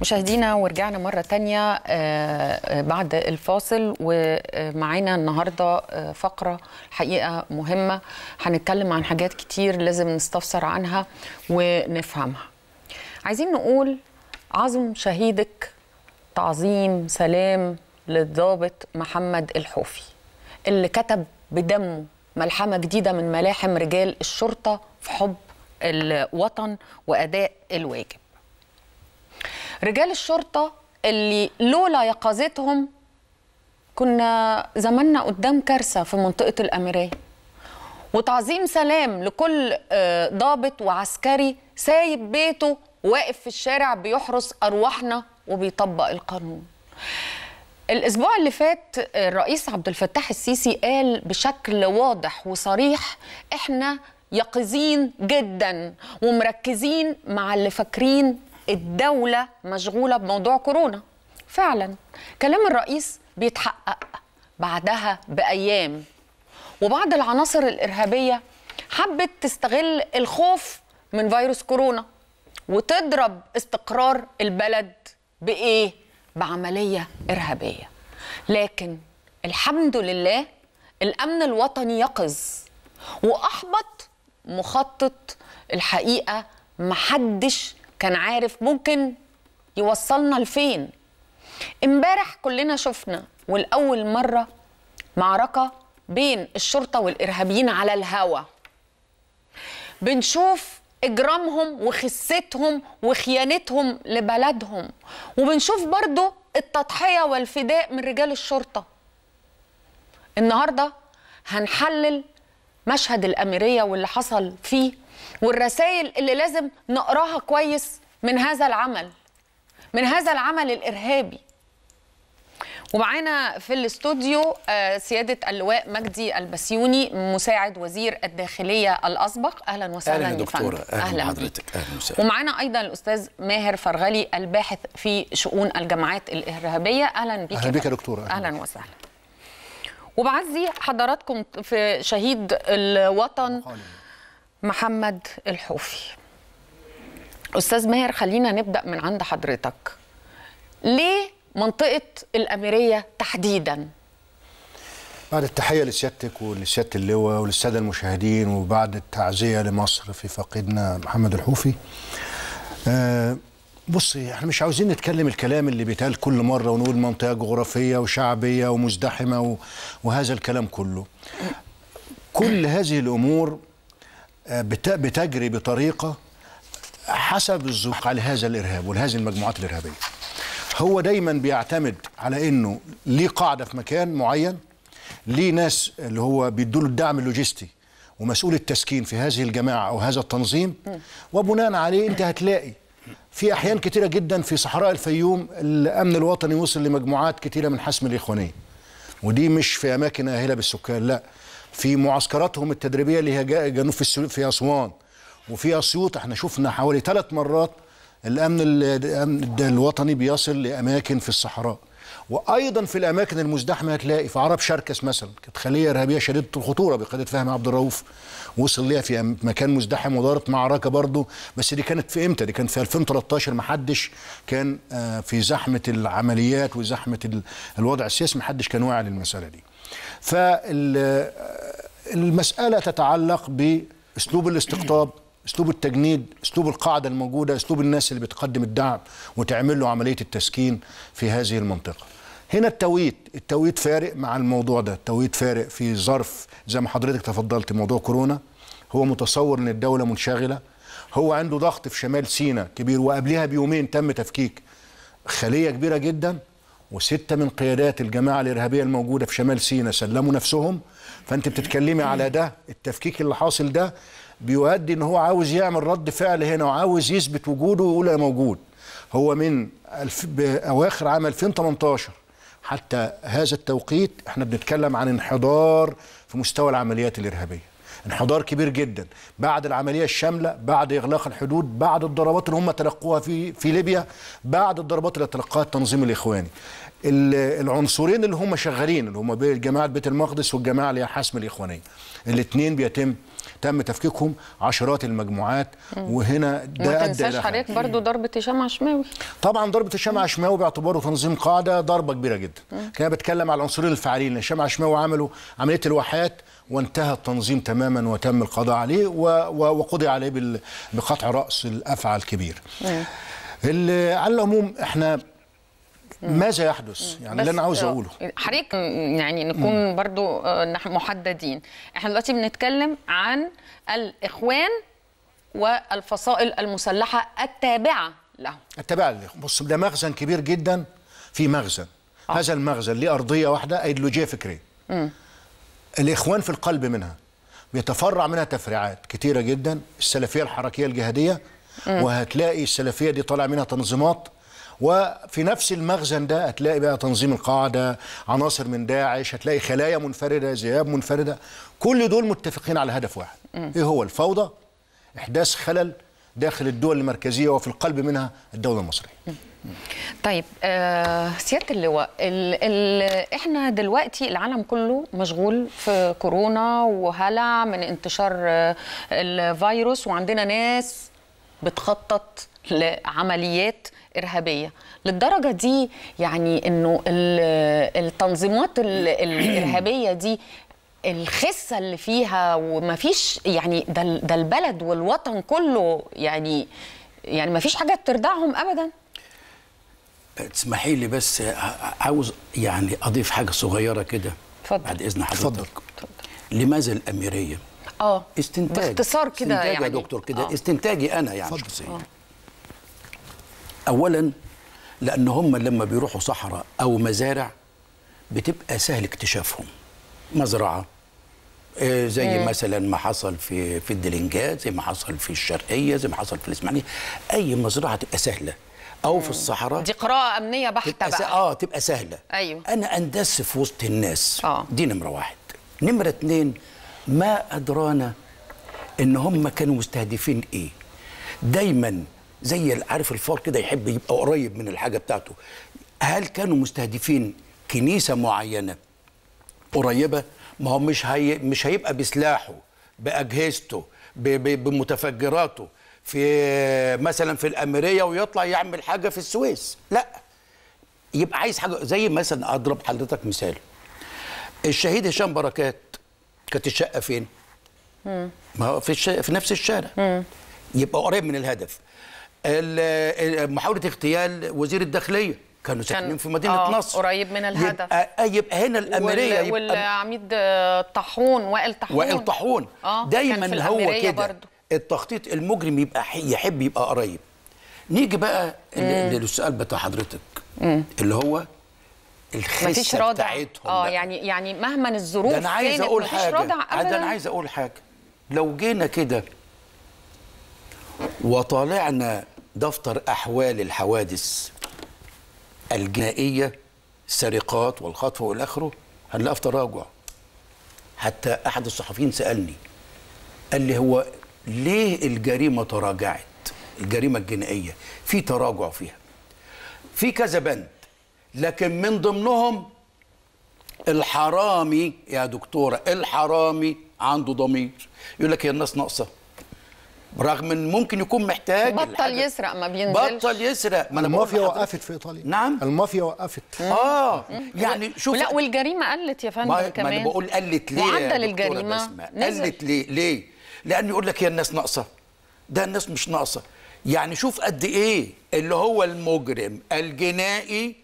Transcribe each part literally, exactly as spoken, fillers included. مشاهدينا ورجعنا مرة تانية بعد الفاصل، ومعانا النهاردة فقرة حقيقة مهمة. هنتكلم عن حاجات كتير لازم نستفسر عنها ونفهمها. عايزين نقول عظم شهيدك تعظيم سلام للضابط محمد الحوفي اللي كتب بدمه ملحمة جديدة من ملاحم رجال الشرطة في حب الوطن وأداء الواجب. رجال الشرطة اللي لولا يقظتهم كنا زماننا قدام كارثة في منطقة الأميرية. وتعظيم سلام لكل ضابط وعسكري سايب بيته واقف في الشارع بيحرس أرواحنا وبيطبق القانون. الأسبوع اللي فات الرئيس عبد الفتاح السيسي قال بشكل واضح وصريح إحنا يقظين جدا ومركزين مع اللي فاكرين الدولة مشغولة بموضوع كورونا. فعلا كلام الرئيس بيتحقق بعدها بأيام، وبعض العناصر الإرهابية حبت تستغل الخوف من فيروس كورونا وتضرب استقرار البلد بإيه؟ بعملية إرهابية. لكن الحمد لله الأمن الوطني يقظ وأحبط مخطط الحقيقة محدش كان عارف ممكن يوصلنا لفين. امبارح كلنا شفنا والأول مرة معركة بين الشرطة والإرهابيين على الهوا، بنشوف إجرامهم وخستهم وخيانتهم لبلدهم، وبنشوف برضو التضحية والفداء من رجال الشرطة. النهاردة هنحلل مشهد الأميرية واللي حصل فيه والرسائل اللي لازم نقراها كويس من هذا العمل من هذا العمل الإرهابي. ومعانا في الاستوديو سيادة اللواء مجدي البسيوني مساعد وزير الداخلية الأسبق. أهلا وسهلا يا دكتورة. أهلا, أهلا حضرتك. أهلا وسهلا. ومعانا أيضا الأستاذ ماهر فرغلي الباحث في شؤون الجماعات الإرهابية. أهلا بك. أهلا بك يا دكتورة. أهلا, أهلا وسهلا. وبعزي حضراتكم في شهيد الوطن محمد الحوفي. أستاذ ماهر، خلينا نبدأ من عند حضرتك. ليه منطقة الأميرية تحديدا؟ بعد التحية لسيادتك ولسيادة اللواء وللسادة المشاهدين، وبعد التعزية لمصر في فقدنا محمد الحوفي. أه بصي، احنا مش عاوزين نتكلم الكلام اللي بيتقال كل مرة ونقول منطقة جغرافية وشعبية ومزدحمة و... وهذا الكلام كله. كل هذه الأمور بتجري بطريقة حسب الذوق على هذا الإرهاب ولهذه المجموعات الإرهابية. هو دايما بيعتمد على إنه ليه قاعدة في مكان معين، ليه ناس اللي هو بيدوا له الدعم اللوجستي ومسؤول التسكين في هذه الجماعة أو هذا التنظيم، وبناء عليه أنت هتلاقي في أحيان كتيرة جدا في صحراء الفيوم الأمن الوطني وصل لمجموعات كتيرة من حسم الإخوانية، ودي مش في أماكن آهلة بالسكان، لا، في معسكراتهم التدريبية اللي هي جنوب في أسوان وفي أسيوط. احنا شفنا حوالي ثلاث مرات الأمن الوطني بيصل لأماكن في الصحراء، وأيضا في الأماكن المزدحمة هتلاقي في عرب شركس مثلا كانت خلية إرهابية شديدة الخطورة بقيادة فهمي عبد الروف، وصل ليها في مكان مزدحم ودارت معركة برضه. بس دي كانت في إمتى؟ دي كانت في ألفين وثلاثة عشر، محدش كان في زحمة العمليات وزحمة الوضع السياسي، محدش كان واعي للمسألة دي. فالمسألة تتعلق بأسلوب الاستقطاب، أسلوب التجنيد، أسلوب القاعدة الموجودة، أسلوب الناس اللي بتقدم الدعم وتعمل له عملية التسكين في هذه المنطقة. هنا التوقيت، التوقيت فارق مع الموضوع ده، التوقيت فارق في ظرف زي ما حضرتك تفضلت موضوع كورونا. هو متصور إن الدولة منشغلة، هو عنده ضغط في شمال سيناء كبير، وقبلها بيومين تم تفكيك خلية كبيرة جدا وستة من قيادات الجماعة الإرهابية الموجودة في شمال سيناء سلموا نفسهم. فأنت بتتكلمي على ده التفكيك اللي حاصل ده بيؤدي ان هو عاوز يعمل رد فعل هنا وعاوز يثبت وجوده ويقول انا موجود. هو من اواخر عام ألفين وثمانية عشر حتى هذا التوقيت احنا بنتكلم عن انحدار في مستوى العمليات الارهابيه، انحدار كبير جدا بعد العمليه الشامله، بعد اغلاق الحدود، بعد الضربات اللي هم تلقوها في في ليبيا، بعد الضربات اللي تلقاها التنظيم الاخواني. العنصرين اللي هم شغالين اللي هم جماعه بيت المقدس والجماعه اللي هي حسم الاخوانيه، الاثنين بيتم تم تفكيكهم عشرات المجموعات. وهنا ده ادى الى حضرتك برضو ضربه هشام عشماوي. طبعا ضربه هشام عشماوي باعتباره تنظيم قاعده ضربه كبيره جدا. كان بتكلم على العنصرين الفاعلين. هشام عشماوي عملوا عمليه الوحات وانتهى التنظيم تماما وتم القضاء عليه وقضي عليه بقطع راس الافعى الكبير. على العموم احنا ماذا يحدث؟ يعني اللي انا عاوز اقوله حضرتك يعني نكون برضو محددين. احنا دلوقتي بنتكلم عن الاخوان والفصائل المسلحه التابعه لهم. التابعه لهم. بص ده مخزن كبير جدا في مخزن. آه. هذا المخزن ليه ارضيه واحده، ايديولوجيه فكريه. امم الاخوان في القلب منها بيتفرع منها تفريعات كتيره جدا. السلفيه الحركيه الجهاديه، وهتلاقي السلفيه دي طالع منها تنظيمات، وفي نفس المخزن ده هتلاقي بقى تنظيم القاعده، عناصر من داعش، هتلاقي خلايا منفرده، ذئاب منفرده. كل دول متفقين على هدف واحد. م. ايه هو؟ الفوضى، احداث خلل داخل الدول المركزيه وفي القلب منها الدوله المصريه. م. طيب آه سيادة اللواء، ال ال احنا دلوقتي العالم كله مشغول في كورونا وهلع من انتشار آه الفيروس، وعندنا ناس بتخطط لعمليات إرهابية للدرجة دي، يعني إنه التنظيمات الإرهابية دي الخسة اللي فيها ومفيش، يعني ده البلد والوطن كله يعني يعني مفيش حاجة تردعهم أبدا. تسمحي لي بس عاوز يعني أضيف حاجة صغيرة كده بعد إذن حضرتك. لماذا الأميرية؟ اه استنتاج باختصار كده يعني يا دكتور كده. آه. استنتاجي انا يعني شخصيا. آه. اولا لان هم لما بيروحوا صحراء او مزارع بتبقى سهل اكتشافهم. مزرعه آه زي مم. مثلا ما حصل في في الدلنجات، زي ما حصل في الشرقيه، زي ما حصل في الاسماعيليه، اي مزرعه تبقى سهله او مم. في الصحراء دي قراءه امنيه بحته بقى. اه تبقى سهله. ايوه انا اندس في وسط الناس. آه. دي نمره واحد. نمره اتنين، ما أدرانا إن هم كانوا مستهدفين إيه؟ دايماً زي عارف الفار كده يحب يبقى قريب من الحاجة بتاعته. هل كانوا مستهدفين كنيسة معينة قريبة؟ ما هو مش هي... مش هيبقى بسلاحه، بأجهزته، ب... ب... بمتفجراته في مثلاً في الأميرية ويطلع يعمل حاجة في السويس. لا، يبقى عايز حاجة زي مثلاً أضرب حضرتك مثال. الشهيد هشام بركات كانت الشقة فين؟ مم. ما هو في, الش... في نفس الشارع. مم. يبقى قريب من الهدف. محاولة اغتيال وزير الداخلية كانوا ساكنين في مدينة آه نصر، قريب من الهدف. يبقى, يبقى هنا الأميرية وال... والعميد طحون، وائل طحون وائل طحون آه. دايما هو كده التخطيط المجرم، يبقى يحب يبقى قريب. نيجي بقى للسؤال بتاع حضرتك. مم. اللي هو مفيش رادع. اه يعني يعني مهما الظروف كانت مفيش رادع ابدا. انا عايز اقول حاجه، لو جينا كده وطالعنا دفتر احوال الحوادث الجنائيه، السرقات والخطف والى اخره، هنلاقي في تراجع. حتى احد الصحفيين سالني قال لي هو ليه الجريمه تراجعت؟ الجريمه الجنائيه في تراجع فيها في كذا بند، لكن من ضمنهم الحرامي. يا دكتورة الحرامي عنده ضمير، يقول لك هي الناس ناقصة، رغم ان ممكن يكون محتاج بطل يسرق، ما بينزلش بطل يسرق. ما المافيا وقفت في ايطاليا. نعم المافيا وقفت. اه يعني شوف، لا والجريمة قلت يا فندم كمان. ما انا بقول قلت ليه؟ معدل الجريمة قلت ليه؟ ليه؟ لأن يقول لك هي الناس ناقصة. ده الناس مش ناقصة. يعني شوف قد ايه اللي هو المجرم الجنائي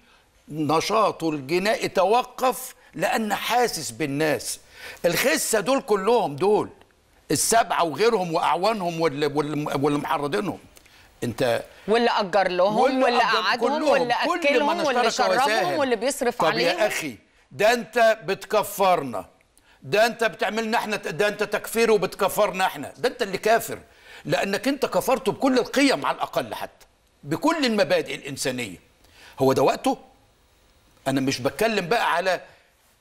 نشاطه الجنائي توقف لأن حاسس بالناس. الخسة دول كلهم، دول السبعة وغيرهم وأعوانهم واللي محرضينهم انت، واللي أجر لهم واللي قعدهم واللي أكلهم واللي شربهم واللي بيصرف عليهم. طب يا أخي ده أنت بتكفرنا، ده أنت بتعملنا احنا، ده أنت تكفير وبتكفرنا احنا. ده أنت اللي كافر، لأنك أنت كفرت بكل القيم على الأقل، حتى بكل المبادئ الإنسانية. هو ده وقته؟ أنا مش بتكلم بقى على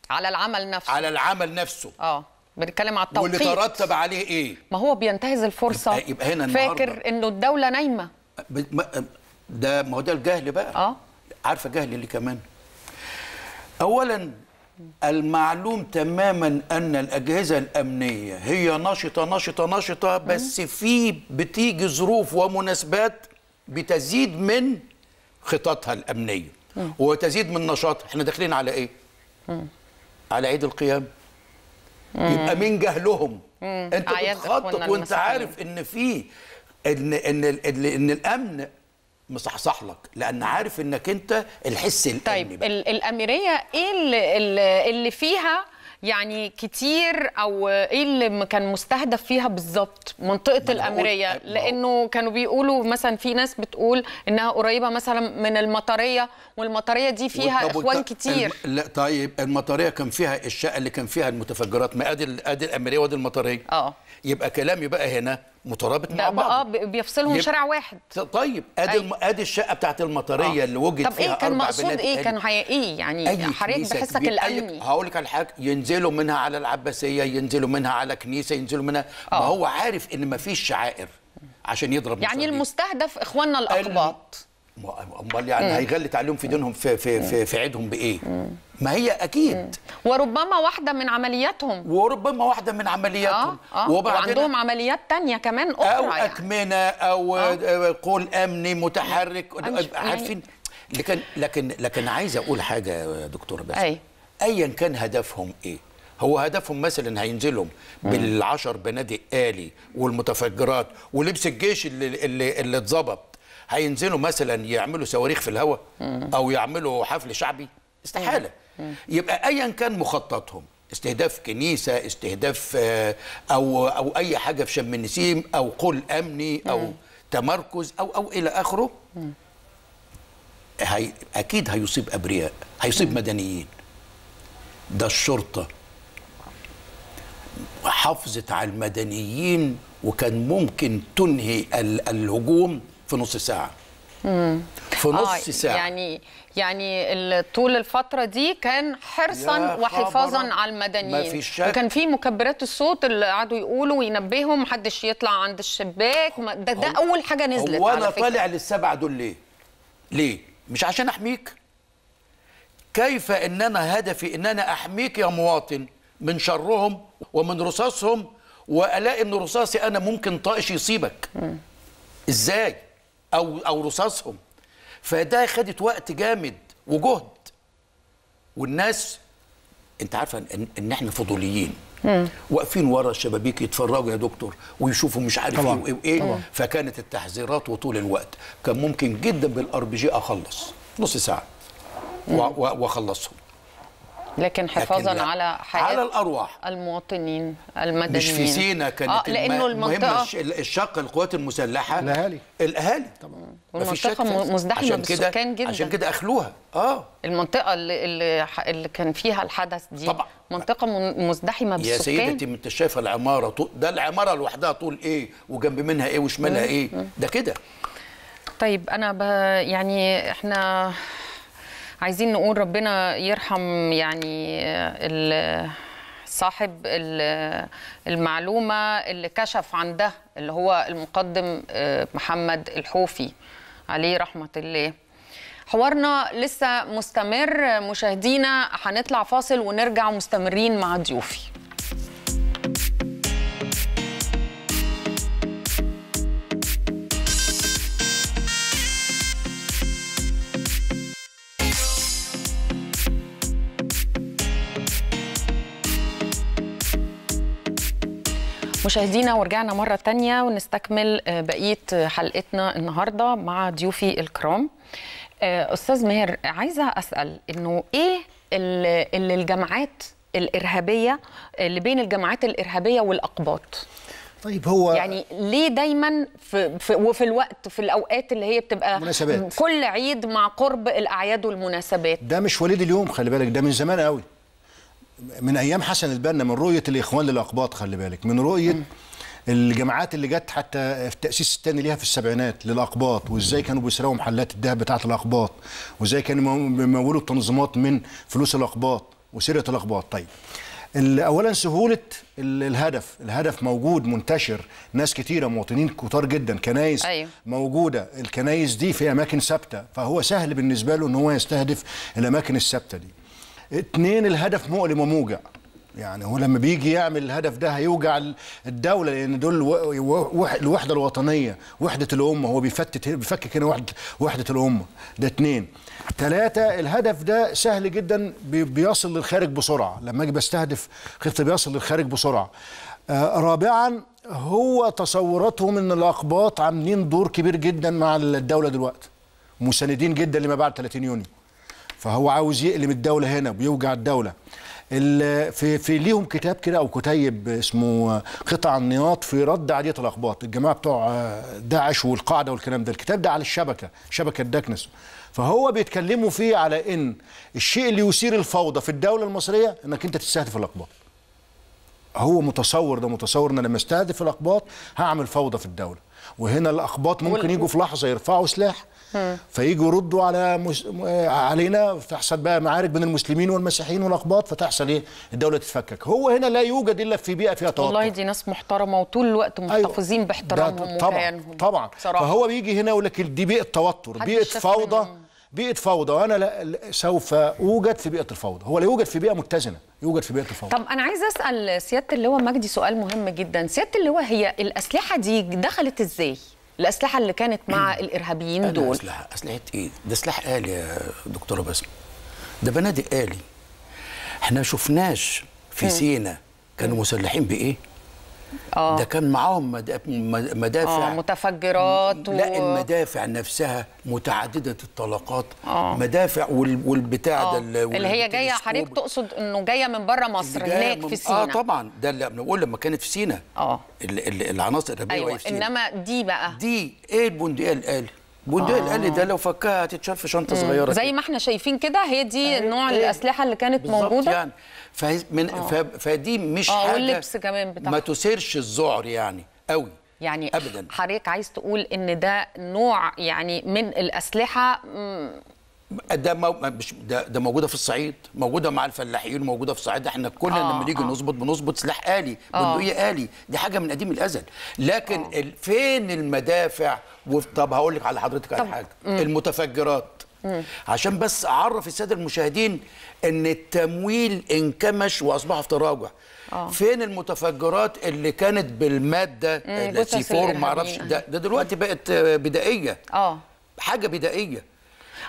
على العمل نفسه، على العمل نفسه اه بنتكلم على التوقيت واللي ترتب عليه إيه؟ ما هو بينتهز الفرصة. يبقى, يبقى هنا فاكر إنه الدولة نايمة. ده ما هو ده الجهل بقى. اه عارفة جهل اللي كمان. أولاً المعلوم تماما أن الأجهزة الأمنية هي نشطة نشطة نشطة، بس في بتيجي ظروف ومناسبات بتزيد من خططها الأمنية وتزيد من نشاطها. احنا داخلين على إيه؟ على عيد القيامة. يبقى من جهلهم أنت بتخطط وأنت عارف إن في إن إن إن, إن الأمن مصحصح لك، لان عارف انك انت الحس الامني. طيب الاميريه ايه اللي, اللي فيها يعني كتير، او ايه اللي كان مستهدف فيها بالظبط منطقه الاميريه؟ لانه كانوا بيقولوا مثلا في ناس بتقول انها قريبه مثلا من المطريه، والمطريه دي فيها اخوان كتير. الم... لا طيب المطريه كان فيها الشقه اللي كان فيها المتفجرات، ما ادي ادي الاميريه وادي المطريه. اه يبقى كلامي بقى هنا مترابط مع بعض. اه بيفصلهم شارع واحد. طيب ادي الم... ادي الشقه بتاعت المطريه اللي وجد فيها اربع بنات. طب ايه كان مقصود ايه؟ كانوا ايه يعني حضرتك بحسك الامني؟ هقول لك على حاجه، ينزلوا منها على العباسيه، ينزلوا منها على كنيسه، ينزلوا منها أوه. ما هو عارف ان ما فيش شعائر عشان يضرب يعني مصريين. المستهدف اخواننا الاقباط. امال يعني هيغلت عليهم في دينهم في في في, في عيدهم بايه؟ مم. ما هي اكيد مم. وربما واحده من عملياتهم وربما واحده من عملياتهم آه. آه. وعندهم عمليات تانية كمان اخرى، او يعني. اكمنه او آه. قول امني متحرك عارفين. لكن لكن لكن عايز اقول حاجه يا دكتوره باسم. أي. ايا كان هدفهم ايه، هو هدفهم مثلا هينزلهم بالعشر بنادق آلي والمتفجرات ولبس الجيش اللي اللي, اللي اتظبط، هينزلوا مثلا يعملوا صواريخ في الهواء او يعملوا حفل شعبي؟ استحاله. يبقى ايا كان مخططهم، استهداف كنيسه، استهداف او او اي حاجه في شم النسيم، او قل امني، او تمركز، او او الى اخره، هي اكيد هيصيب ابرياء، هيصيب مدنيين. ده الشرطه حافظت على المدنيين وكان ممكن تنهي الهجوم في نص ساعة. مم. في نص آه ساعة. يعني يعني طول الفترة دي كان حرصا وحفاظا على المدنيين، وكان في مكبرات الصوت اللي قعدوا يقولوا وينبههم محدش يطلع عند الشباك. ده ده أول حاجة نزلت. هو أنا طالع للسبعة دول ليه؟ ليه؟ مش عشان أحميك. كيف إن أنا هدفي إن أنا أحميك يا مواطن من شرهم ومن رصاصهم، وألاقي إن رصاصي أنا ممكن طائش يصيبك. مم. ازاي؟ او او رصاصهم. فده خدت وقت جامد وجهد، والناس انت عارفه ان, إن احنا فضوليين واقفين ورا الشبابيك يتفرجوا يا دكتور ويشوفوا مش عارف طبعا. ايه وايه طبعا. فكانت التحذيرات وطول الوقت. كان ممكن جدا بالار بي جي اخلص نص ساعه واخلصهم، لكن حفاظا لكن على حياة على الأرواح المواطنين المدنيين. مش في سينا كانت آه لأنه المهمة الشق القوات المسلحة الأهالي الأهالي طبعا، والمنطقة مزدحمة بالسكان جدا، عشان كده أخلوها. اه المنطقة اللي, اللي كان فيها الحدث دي طبعا منطقة مزدحمة بالسكان. يا سيدتي انت شايفة العمارة طول ده، العمارة لوحدها طول ايه وجنب منها ايه وشمالها ايه، ده كده. طيب أنا ب... يعني احنا عايزين نقول ربنا يرحم يعني صاحب المعلومة اللي كشف عن ده، اللي هو المقدم محمد الحوفي عليه رحمة الله. حوارنا لسه مستمر مشاهدينا، هنطلع فاصل ونرجع مستمرين مع ضيوفي. مشاهدينا ورجعنا مرة تانية ونستكمل بقية حلقتنا النهاردة مع ضيوفي الكرام. أستاذ ماهر، عايزة أسأل إنه إيه اللي الجماعات الإرهابية اللي بين الجماعات الإرهابية والأقباط؟ طيب هو يعني ليه دايما في في وفي الوقت في الاوقات اللي هي بتبقى مناسبات. كل عيد مع قرب الأعياد والمناسبات، ده مش وليد اليوم، خلي بالك ده من زمان قوي، من ايام حسن البنا، من رؤيه الاخوان للاقباط، خلي بالك من رؤيه م. الجماعات اللي جت حتى في التاسيس الثاني ليها في السبعينات للاقباط، وازاي كانوا بيسرقوا محلات الذهب بتاعه الاقباط، وازاي كانوا بيمولوا التنظيمات من فلوس الاقباط وسرقه الاقباط. طيب اولا سهوله الهدف، الهدف موجود منتشر، ناس كتيره مواطنين كتار جدا، كنايس أيوه. موجوده الكنايس دي في اماكن ثابته، فهو سهل بالنسبه له ان هو يستهدف الاماكن الثابته دي. اتنين الهدف مؤلم وموجع. يعني هو لما بيجي يعمل الهدف ده هيوجع الدولة، لأن دول الوحدة الوطنية، وحدة الأمة. هو بيفتت بيفكك هنا وحدة وحدة الأمة. ده اتنين. تلاتة، الهدف ده سهل جدا، بيصل للخارج بسرعة. لما أجي بستهدف خطة بيصل للخارج بسرعة. رابعا، هو تصوراتهم إن الأقباط عاملين دور كبير جدا مع الدولة دلوقتي، مساندين جدا لما بعد ثلاثين يونيو. فهو عاوز يقلم الدولة هنا، بيوجع الدولة. في في ليهم كتاب كده او كتيب اسمه قطع النياط في رد عاديه الاقباط، الجماعه بتوع داعش والقاعده والكلام ده. الكتاب ده على الشبكه، شبكه داكنس. فهو بيتكلموا فيه على ان الشيء اللي يثير الفوضى في الدوله المصريه انك انت تستهدف الاقباط. هو متصور ده، متصور ان لما استهدف الاقباط هعمل فوضى في الدوله. وهنا الاقباط ممكن يجوا في لحظه يرفعوا سلاح فيجوا يردوا على مس... علينا، فتحصل بقى معارك بين المسلمين والمسيحيين والاقباط، فتحصل ايه؟ الدوله تتفكك. هو هنا لا يوجد الا في بيئه فيها توتر. والله دي ناس محترمه وطول الوقت محتفظين أيوة. باحترامهم وكيانهم طبعا طبعا. فهو بيجي هنا يقول لك دي بيئه توتر، بيئه فوضى منهم. بيئه فوضى، وانا لا... سوف اوجد في بيئه الفوضى. هو لا يوجد في بيئه متزنه، يوجد في بيئه الفوضى. طب انا عايز اسال سياده اللواء مجدي سؤال مهم جدا. سياده اللواء، هي الاسلحه دي دخلت ازاي؟ الأسلحة اللي كانت مع الإرهابيين دول أسلحة أسلحة إيه؟ ده سلاح آلي يا دكتورة بسمة، ده بنادق آلي. إحنا شفناش في سينا كانوا مسلحين بإيه؟ آه. ده كان معاهم مدافع آه متفجرات و... لا، المدافع نفسها متعددة الطلقات آه. مدافع وال... والبتاع آه. ده اللي هي جاية. حضرتك تقصد إنه جاية من بره مصر هناك من... في سينا؟ آه طبعا، ده اللي بنقول لما كانت في سينا آه العناصر الإرهابية أيوة. في سينا. إنما دي بقى دي إيه البندقية الآلي؟ البندقية آه. الآلي ده لو فكها هتتشال في شنطة صغيرة زي ما إحنا شايفين كده. هي دي نوع إيه؟ الأسلحة اللي كانت موجودة يعني. فمن فدي مش حاجه، واللبس كمان بتاعها ما تثيرش الذعر يعني قوي يعني ابدا. حضرتك عايز تقول ان ده نوع يعني من الاسلحه ده مش ده, ده موجوده في الصعيد، موجوده مع الفلاحين، موجوده في الصعيد. احنا كلنا آه لما نيجي آه نظبط بنظبط سلاح آلي، بندقيه آه آلي. دي حاجه من قديم الازل. لكن آه فين المدافع؟ طب هقول لك على حضرتك على حاجه، المتفجرات عشان بس اعرف الساده المشاهدين ان التمويل انكمش واصبح في تراجع. أوه. فين المتفجرات اللي كانت بالماده السي فور؟ ما اعرفش، ده, ده دلوقتي بقت بدائيه اه حاجه بدائيه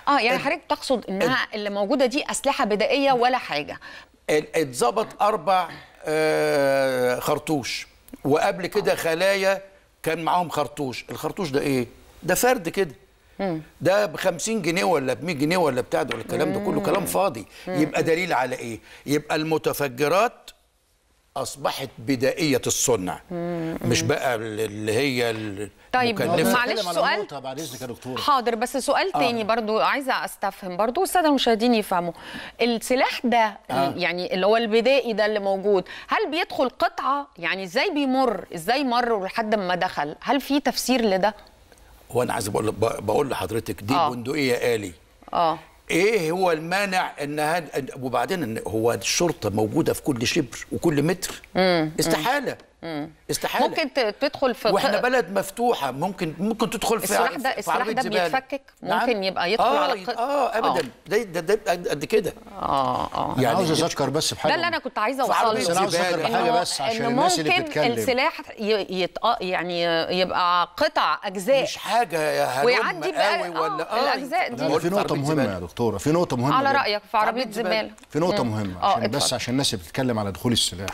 اه يعني حضرتك تقصد انها ال... اللي موجوده دي اسلحه بدائيه ولا حاجه. اتظبط اربع آه خرطوش، وقبل كده خلايا كان معاهم خرطوش. الخرطوش ده ايه؟ ده فرد كده ده ب خمسين جنيه ولا ب مية جنيه ولا بتاع ده ولا الكلام ده كله كلام فاضي. يبقى دليل على ايه؟ يبقى المتفجرات اصبحت بدائيه الصنع، مش بقى اللي هي المكلفه. طيب معلش سؤال بعد اذنك يا دكتور. حاضر، بس سؤال تاني آه. برضو عايزه استفهم برضو الساده المشاهدين يفهموا. السلاح ده آه. يعني اللي هو البدائي ده اللي موجود، هل بيدخل قطعه؟ يعني ازاي بيمر؟ ازاي مر لحد ما دخل؟ هل في تفسير لده؟ وانا عايز بقول بقول لحضرتك دي آه. بندقيه آلي. اه ايه هو المانع انها؟ وبعدين هو الشرطه موجوده في كل شبر وكل متر. مم. استحاله مم. استحاله ممكن تدخل في، واحنا بلد مفتوحه، ممكن ممكن تدخل في السلاح ده. السلاح ده بيتفكك، ممكن يبقى يدخل آه على ق... اه ابدا آه. ده ده قد كده اه اه يعني عاوز اشكر بس بحاجه، ده اللي انا كنت عايزه اوصله. انا عاوز اشكر بحاجه بس عشان الناس اللي بتتكلم، السلاح يت... يعني يبقى قطع اجزاء، مش حاجه يا ويعدي بقى ولا اه الاجزاء دي. في نقطه مهمه يا دكتوره، في نقطه مهمه على رايك في عربيه زباله، في نقطه مهمه عشان بس عشان الناس اللي بتتكلم على دخول السلاح.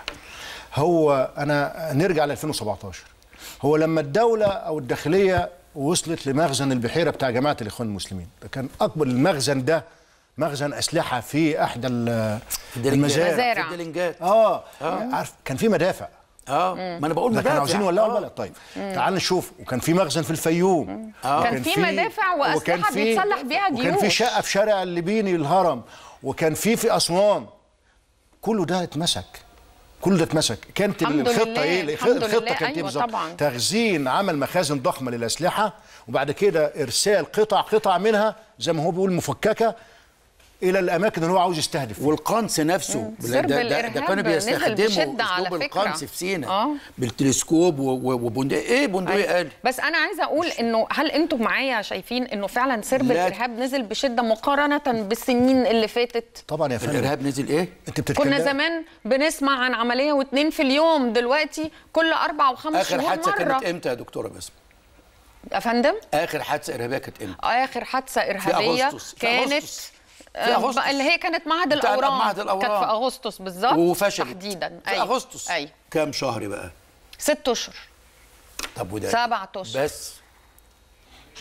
هو انا نرجع ل ألفين وسبعتاشر، هو لما الدوله او الداخليه وصلت لمخزن البحيره بتاع جماعه الاخوان المسلمين، ده كان اكبر المخزن، ده مخزن اسلحه في احدى المزارع اه, آه. عارف كان في مدافع اه ما انا بقول مدافع كانوا عاوزين يولعوا البلد. طيب تعال نشوف. وكان في مخزن في الفيوم آه. كان في مدافع واسلحه بيتصلح بيها جيوش، وكان في شقه في شارع الليبيني الهرم، وكان في في اسوان. كله ده اتمسك، كل ده اتمسك. كانت الخطه ايه؟ الخطه كانت ايه بالظبط؟ تخزين، عمل مخازن ضخمه للاسلحه، وبعد كده ارسال قطع قطع منها زي ما هو بيقول مفككه الى الاماكن اللي هو عاوز يستهدف. والقنص نفسه ده, ده, ده كانوا بيستخدموا اسلوب القنص في سينا آه. بالتلسكوب وبندقيه. ايه بندقيه قال؟ بس انا عايزه اقول انه هل انتم معايا شايفين انه فعلا سرب الارهاب نزل بشده مقارنه بالسنين اللي فاتت؟ طبعا يا فندم الارهاب نزل. ايه انت بتتكلم؟ كنا زمان بنسمع عن عمليه واثنين في اليوم، دلوقتي كل اربع وخمس شهور مره. اخر حادثه كانت امتى يا دكتوره باسم؟ يا فندم اخر حادثه ارهابيه كانت امتى؟ اخر حادثه ارهابيه في كانت أغسطس. في أغسطس. اللي هي كانت معهد الاورام, معهد الأورام. كانت في اغسطس بالظبط وفشلت تحديدا. في أيوه. اغسطس أيوه. كام شهر بقى؟ ست اشهر. طب وده سبع اشهر بس.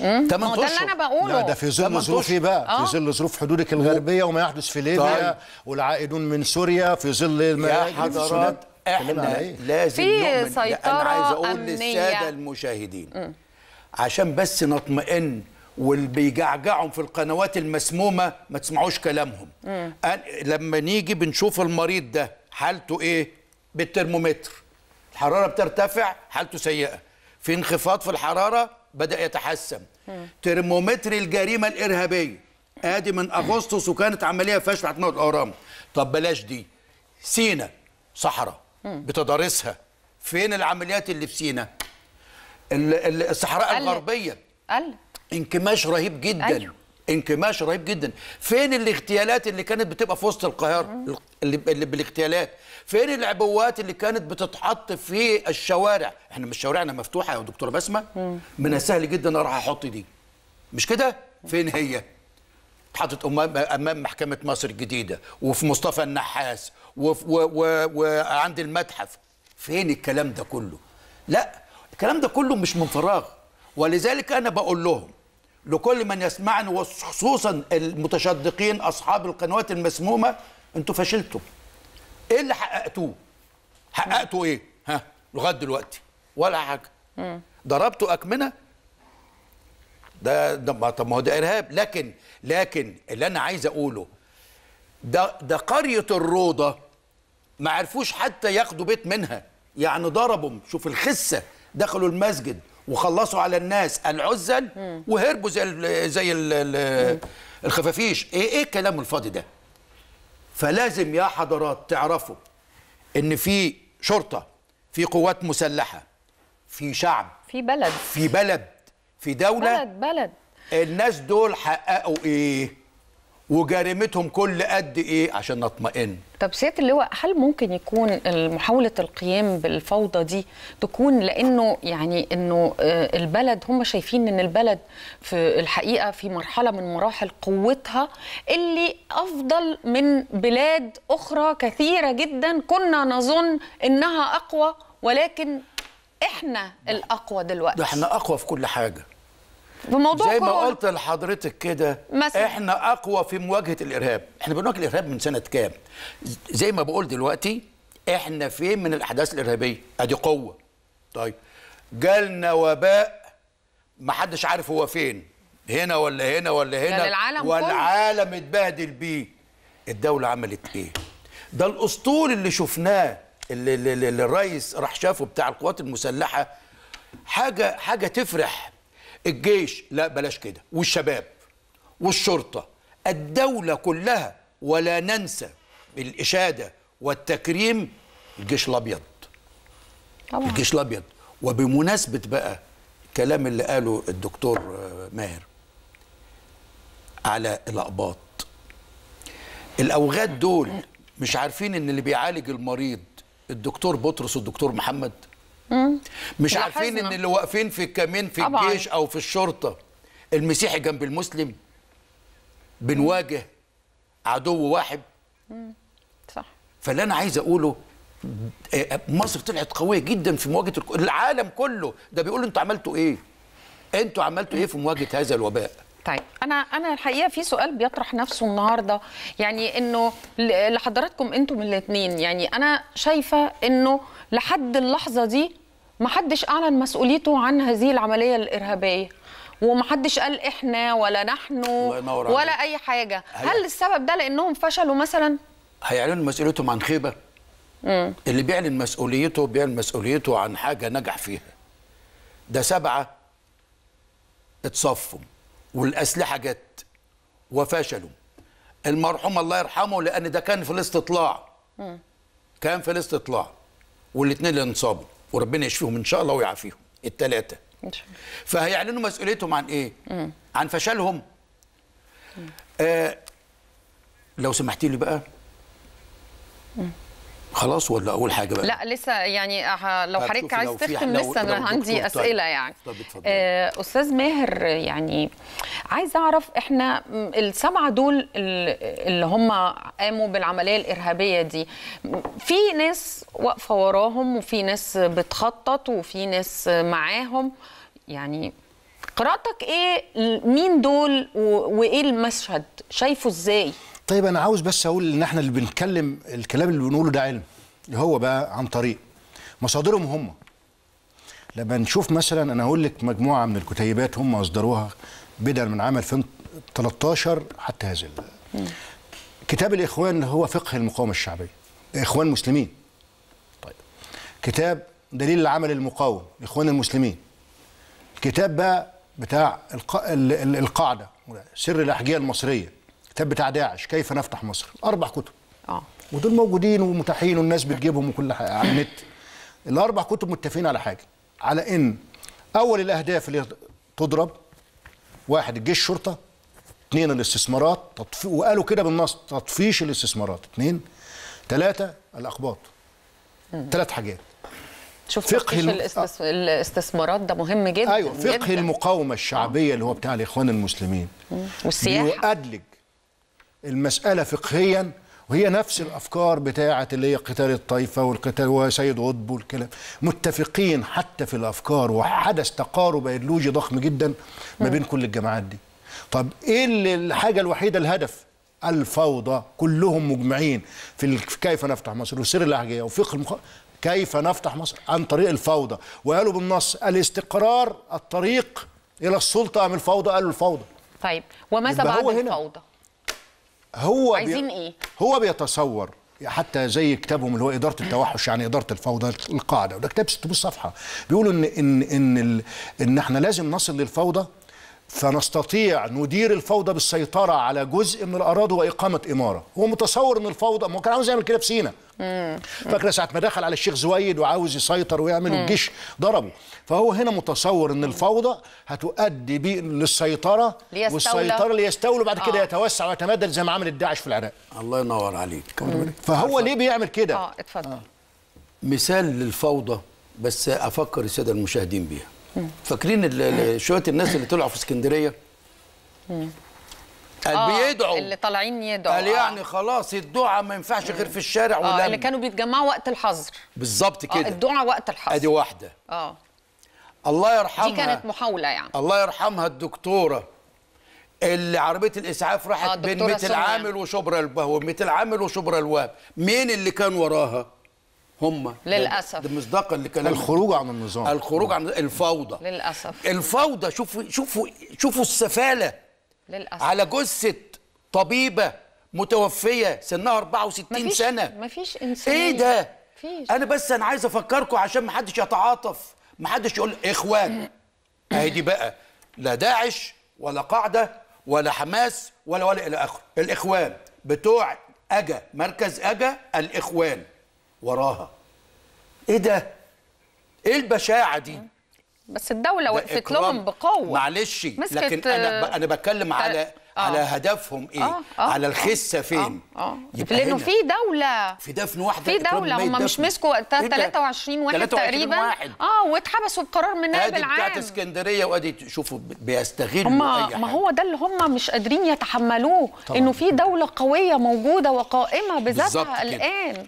امم ده اللي انا بقوله. ده في ظل ظروفي بقى آه. في ظل ظروف حدودك الغربيه وما يحدث في ليبيا والعائدون من سوريا في ظل المياه. احنا لازم في سيطره. انا عايز اقول أمنية. للساده المشاهدين م. عشان بس نطمئن، واللي بيجعجعهم في القنوات المسمومه ما تسمعوش كلامهم. لما نيجي بنشوف المريض ده حالته ايه بالترمومتر، الحراره بترتفع حالته سيئه، في انخفاض في الحراره بدا يتحسن. مم. ترمومتر الجريمه الارهابيه ادي من اغسطس وكانت عمليه فاشله بتاعت معهد الاورام. طب بلاش دي، سينا صحراء بتدرسها. فين العمليات اللي في سينا؟ الصحراء الغربيه قل انكماش رهيب جدا. أيوه. انكماش رهيب جدا. فين الاغتيالات اللي كانت بتبقى في وسط القاهره اللي, اللي بالاغتيالات؟ فين العبوات اللي كانت بتتحط في الشوارع؟ احنا مش شوارعنا مفتوحه يا دكتوره بسمه؟ من السهل جدا اروح احط دي، مش كده؟ فين هي؟ اتحطت امام محكمه مصر الجديده وفي مصطفى النحاس وعند المتحف. فين الكلام ده كله؟ لا الكلام ده كله مش من فراغ. ولذلك أنا بقول لهم، لكل من يسمعني وخصوصا المتشدقين أصحاب القنوات المسمومة، أنتوا فشلتوا. إيه اللي حققتوه؟ حققتوا إيه؟ ها لغاية دلوقتي ولا حاجة. ضربتوا أكمنة؟ ده ده طب ما هو ده إرهاب. لكن لكن اللي أنا عايز أقوله ده ده قرية الروضة ما عرفوش حتى ياخدوا بيت منها، يعني ضربهم. شوف الخسة، دخلوا المسجد وخلصوا على الناس العزل وهربوا زي ال زي ال الخفافيش. ايه ايه الكلام الفاضي ده؟ فلازم يا حضرات تعرفوا ان في شرطه، في قوات مسلحه، في شعب، في بلد، في بلد، في دوله، بلد بلد. الناس دول حققوا ايه وجريمتهم كل قد ايه عشان نطمئن. طب سياده اللواء، هل ممكن يكون محاوله القيام بالفوضى دي تكون لانه يعني انه البلد هم شايفين ان البلد في الحقيقه في مرحله من مراحل قوتها اللي افضل من بلاد اخرى كثيره جدا كنا نظن انها اقوى، ولكن احنا الاقوى دلوقتي. ده احنا اقوى في كل حاجه. زي ما قلت لحضرتك كده، احنا اقوى في مواجهه الارهاب. احنا بنواجه الارهاب من سنه كام؟ زي ما بقول دلوقتي احنا فين من الاحداث الارهابيه؟ ادي قوه. طيب جالنا وباء ما حدش عارف هو فين، هنا ولا هنا ولا هنا، العالم والعالم اتبهدل بيه. الدوله عملت ايه؟ ده الاسطول اللي شفناه اللي, اللي, اللي الرئيس راح شافه بتاع القوات المسلحه، حاجه حاجه تفرح. الجيش لا بلاش كده، والشباب والشرطة، الدولة كلها. ولا ننسى بالإشادة والتكريم الجيش الأبيض. الجيش الأبيض. وبمناسبة بقى الكلام اللي قاله الدكتور ماهر على الأقباط، الأوغاد دول مش عارفين إن اللي بيعالج المريض الدكتور بطرس والدكتور محمد، مش عارفين ان اللي واقفين في الكمين في طبعاً. الجيش او في الشرطه المسيحي جنب المسلم. بنواجه عدو واحد. مم. صح. فاللي انا عايز اقوله مصر طلعت قويه جدا في مواجهه العالم كله. ده بيقول انتوا عملتوا ايه؟ انتوا عملتوا ايه في مواجهه هذا الوباء؟ طيب انا انا الحقيقه في سؤال بيطرح نفسه النهارده، يعني انه لحضراتكم انتم الاثنين، يعني انا شايفه انه لحد اللحظه دي محدش اعلن مسؤوليته عن هذه العمليه الارهابيه، ومحدش قال احنا ولا نحن ولا اي حاجه. هل السبب ده لانهم فشلوا مثلا؟ هيعلنوا مسؤوليتهم عن خيبه. امم اللي بيعلن مسؤوليته بيعلن مسؤوليته عن حاجه نجح فيها. ده سبعه اتصفوا والاسلحه جت وفشلوا. المرحوم الله يرحمه، لان ده كان في الاستطلاع، كان في الاستطلاع، والاثنين اللي انصابوا وربنا يشفيهم ان شاء الله ويعافيهم الثلاثه. فهيعلنوا مسؤوليتهم عن ايه؟ مم. عن فشلهم. آه لو سمحتي لي بقى. مم. خلاص ولا اول حاجه بقى؟ لا لسه، يعني لو حضرتك عايز تختم لسه انا عندي اسئله. يعني آه استاذ ماهر، يعني عايز اعرف احنا السبعه دول اللي هم قاموا بالعمليه الارهابيه دي، في ناس واقفه وراهم وفي ناس بتخطط وفي ناس معاهم، يعني قراءتك ايه؟ مين دول وايه المشهد شايفه ازاي؟ طيب انا عاوز بس اقول ان احنا اللي بنتكلم، الكلام اللي بنقوله ده علم، اللي هو بقى عن طريق مصادرهم هم. لما نشوف مثلا، انا هقول لك مجموعه من الكتيبات هم اصدروها بدءا من عام ألفين وثلاثة عشر حتى هذا كتاب الاخوان اللي هو فقه المقاومه الشعبيه، اخوان مسلمين. طيب كتاب دليل العمل المقاوم، اخوان المسلمين. كتاب بقى بتاع القاعده، سر الاحجيه المصريه، كتاب بتاع داعش، كيف نفتح مصر، اربع كتب. اه ودول موجودين ومتاحين والناس بتجيبهم وكل حاجه على النت. الاربع كتب متفقين على حاجه، على ان اول الاهداف اللي تضرب واحد الجيش الشرطه، اثنين الاستثمارات، تطفي... وقالوا كده بالنص تطفيش الاستثمارات، اثنين، ثلاثه الاقباط، ثلاث حاجات. شوف فقه الم... الاستس... الاستثمارات ده مهم جدا. ايوه فقه جداً. المقاومه الشعبيه أوه. اللي هو بتاع الاخوان المسلمين والسياحه، يؤدلج المسألة فقهيا، وهي نفس الأفكار بتاعة اللي هي قتال الطائفة والقتال وسيد قطب والكلام، متفقين حتى في الأفكار، وحدث تقارب أيديولوجي ضخم جدا ما بين كل الجماعات دي. طب إيه الحاجة الوحيدة؟ الهدف الفوضى، كلهم مجمعين في كيف نفتح مصر وسر الأحجية وفقه المخ... كيف نفتح مصر عن طريق الفوضى، وقالوا بالنص الاستقرار الطريق إلى السلطة أم الفوضى، قالوا الفوضى. طيب وماذا بعد الفوضى؟ هو عايزين بي... ايه؟ هو بيتصور حتى زي كتابهم اللي هو إدارة التوحش، يعني إدارة الفوضى، القاعدة، وده كتاب ستمية صفحة، بيقولوا إن إن إن ال... إن إحنا لازم نصل للفوضى، فنستطيع ندير الفوضى بالسيطرة على جزء من الأراضي وإقامة إمارة. هو متصور إن الفوضى، ما هو كان عاوز يعمل كده في سينا. فاكرة ساعة ما دخل على الشيخ زويد وعاوز يسيطر ويعمل والجيش ضربه، فهو هنا متصور إن الفوضى هتؤدي بيه للسيطرة، والسيطرة ليستولوا بعد كده آه. يتوسع ويتمدد زي ما عمل الداعش في العراق. الله ينور عليك. فهو ليه بيعمل كده؟ اه اتفضل. آه. مثال للفوضى، بس أفكر السادة المشاهدين بيها. فاكرين شويه الناس اللي طلعوا في اسكندريه؟ قال آه بيدعوا، اللي طالعين يدعوا، قال يعني خلاص الدعاء ما ينفعش غير في الشارع، ولا آه اللي كانوا بيتجمعوا وقت الحظر بالظبط كده. آه الدعاء وقت الحظر، ادي واحده. اه الله يرحمها، دي كانت محاوله يعني، الله يرحمها الدكتوره اللي عربيه الاسعاف راحت آه بين ميت العامل وشبرا الوهاب، ميت العامل وشبرا الوهاب، مين اللي كان وراها؟ هم للاسف مصداقا لكلام الخروج عن النظام، الخروج عن الفوضى للاسف، الفوضى. شوفوا شوفوا شوفوا السفاله للاسف، على جثه طبيبه متوفيه سنها أربعة وستين مفيش سنه، مفيش انسان. ايه ده؟ مفيش. انا بس انا عايز افكركم عشان ما حدش يتعاطف، ما حدش يقول اخوان اهي دي بقى، لا داعش ولا قاعده ولا حماس ولا ولا الى اخره، الاخوان بتوع اجا، مركز اجا، الاخوان وراها. ايه ده؟ ايه البشاعه دي؟ بس الدوله وقفت لهم بقوه، معلش، لكن انا انا بتكلم على آه. على هدفهم ايه؟ آه. آه. على الخسه فين؟ اه اه لانه في دوله، في دفن واحده، في دوله هم مش مسكوا وقتها ثلاثة وعشرين واحد تقريبا، اه واتحبسوا بقرار من نائب العام، ادي بتاعت اسكندريه، وادي شوفوا بيستغلوا اي حاجه. ما هو ده اللي هم مش قادرين يتحملوه، انه في دوله قويه موجوده وقائمه بذاتها الان،